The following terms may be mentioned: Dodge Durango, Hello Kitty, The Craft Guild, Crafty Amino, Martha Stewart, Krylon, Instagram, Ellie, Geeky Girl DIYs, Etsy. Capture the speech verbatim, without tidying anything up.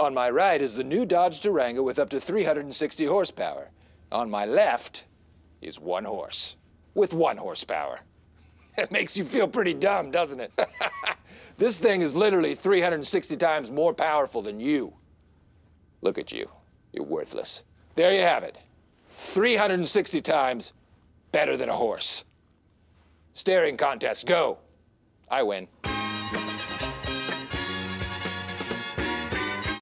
On my right is the new Dodge Durango with up to three hundred sixty horsepower. On my left is one horse with one horsepower. It makes you feel pretty dumb, doesn't it? This thing is literally three hundred sixty times more powerful than you. Look at you. You're worthless. There you have it. three hundred sixty times better than a horse. Staring contest, go. I win.